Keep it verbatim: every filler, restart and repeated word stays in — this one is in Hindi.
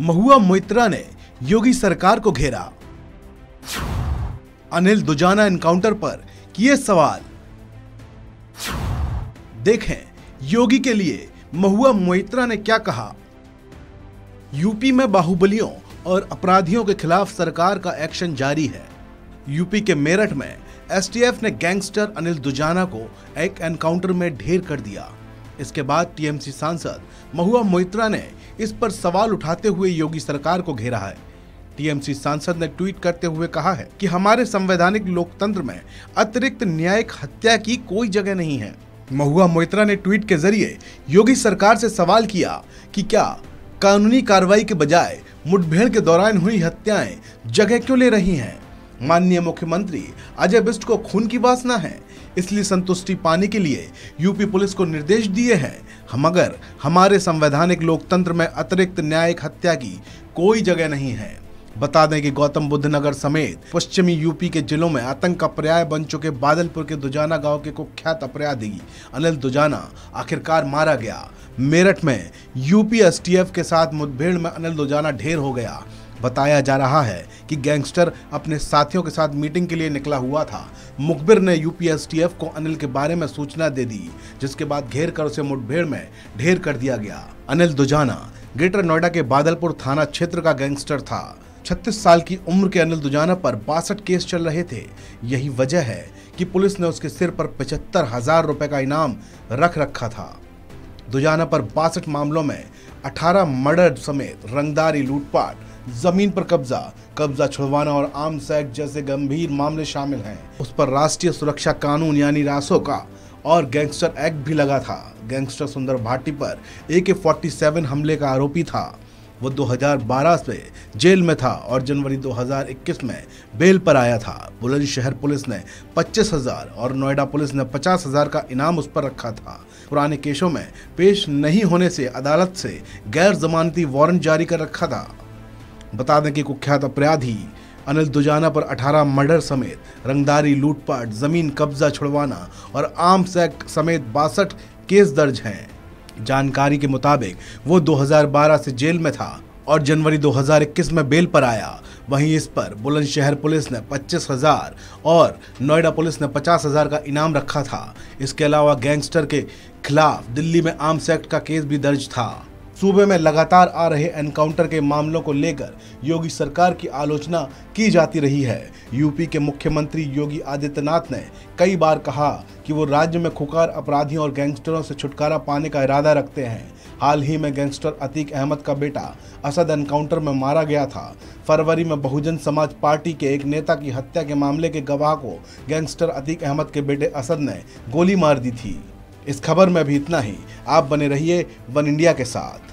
महुआ मोइत्रा ने योगी सरकार को घेरा। अनिल दुजाना एनकाउंटर पर किए सवाल। देखें योगी के लिए महुआ मोइत्रा ने क्या कहा। यूपी में बाहुबलियों और अपराधियों के खिलाफ सरकार का एक्शन जारी है। यूपी के मेरठ में एस टी एफ ने गैंगस्टर अनिल दुजाना को एक एनकाउंटर में ढेर कर दिया। इसके बाद टी एम सी सांसद महुआ मोइत्रा ने इस पर सवाल उठाते हुए योगी सरकार को घेरा है। टी एम सी सांसद ने ट्वीट करते हुए कहा है कि हमारे संवैधानिक लोकतंत्र में अतिरिक्त न्यायिक हत्या की कोई जगह नहीं है। महुआ मोइत्रा ने ट्वीट के जरिए योगी सरकार से सवाल किया कि क्या कानूनी कार्रवाई के बजाय मुठभेड़ के दौरान हुई हत्याएं जगह क्यों ले रही हैं। माननीय मुख्यमंत्री अजय बिष्ट को खून की वासना है, इसलिए संतुष्टि पाने के लिए यूपी पुलिस को निर्देश दिए हैं, मगर हमारे संवैधानिक लोकतंत्र में अतिरिक्त न्यायिक हत्या की कोई जगह नहीं है। बता दें कि गौतम बुद्ध नगर समेत पश्चिमी यूपी के जिलों में आतंक का पर्याय बन चुके बादलपुर के दुजाना गांव के कुख्यात अपराधी अनिल दुजाना आखिरकार मारा गया। मेरठ में यूपी एस टी एफ के साथ मुठभेड़ में अनिल दुजाना ढेर हो गया। बताया जा रहा है कि गैंगस्टर अपने साथियों के साथ मीटिंग के लिए निकला हुआ था। मुखबिर ने यूपी एस टी एफ को अनिल के बारे में सूचना दे दी, जिसके बाद घेर कर उसे मुठभेड़ में ढेर कर दिया गया। अनिल दुजाना ग्रेटर नोएडा के बादलपुर थाना क्षेत्र का गैंगस्टर था। छत्तीस साल की उम्र के अनिल दुजाना पर बासठ केस चल रहे थे। यही वजह है कि पुलिस ने उसके सिर पर पचहत्तर हजार रुपए का इनाम रख रखा था। दुजाना पर बासठ मामलों में अठारह मर्डर समेत रंगदारी, लूटपाट, जमीन पर कब्जा, कब्जा छुड़वाना और आर्म्स एक्ट जैसे गंभीर मामले शामिल हैं। उस पर राष्ट्रीय सुरक्षा कानून यानी रासो का और गैंगस्टर एक्ट भी लगा था। गैंगस्टर सुंदर भाटी पर ए के सैंतालीस हमले का आरोपी था। वो दो हज़ार बारह से जेल में था और जनवरी दो हज़ार इक्कीस में बेल पर आया था। बुलंदशहर पुलिस ने पच्चीस हज़ार और नोएडा पुलिस ने पचास हज़ार का इनाम उस पर रखा था। पुराने केसों में पेश नहीं होने से अदालत से गैर जमानती वारंट जारी कर रखा था। बता दें कि कुख्यात अपराधी अनिल दुजाना पर अठारह मर्डर समेत रंगदारी, लूटपाट, जमीन कब्जा छुड़वाना और आर्म्स एक्ट समेत बासठ केस दर्ज हैं। जानकारी के मुताबिक वो दो हज़ार बारह से जेल में था और जनवरी दो हज़ार इक्कीस में बेल पर आया। वहीं इस पर बुलंदशहर पुलिस ने पच्चीस हज़ार और नोएडा पुलिस ने पचास हज़ार का इनाम रखा था। इसके अलावा गैंगस्टर के खिलाफ दिल्ली में आर्म्स एक्ट का केस भी दर्ज था। सूबे में लगातार आ रहे एनकाउंटर के मामलों को लेकर योगी सरकार की आलोचना की जाती रही है। यूपी के मुख्यमंत्री योगी आदित्यनाथ ने कई बार कहा कि वो राज्य में खुकार अपराधियों और गैंगस्टरों से छुटकारा पाने का इरादा रखते हैं। हाल ही में गैंगस्टर अतीक अहमद का बेटा असद एनकाउंटर में मारा गया था। फरवरी में बहुजन समाज पार्टी के एक नेता की हत्या के मामले के गवाह को गैंगस्टर अतीक अहमद के बेटे असद ने गोली मार दी थी। इस खबर में भी इतना ही। आप बने रहिए वनइंडिया के साथ।